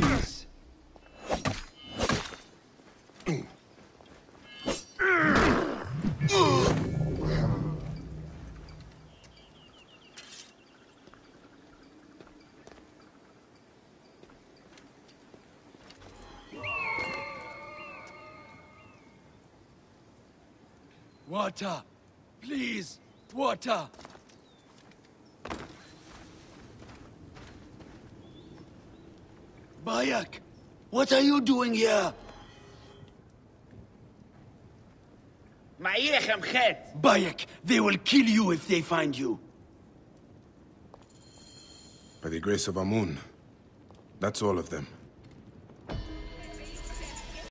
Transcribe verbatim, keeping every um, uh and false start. ease. Water! Please, water! Bayek, what are you doing here? Bayek, they will kill you if they find you. By the grace of Amun, that's all of them.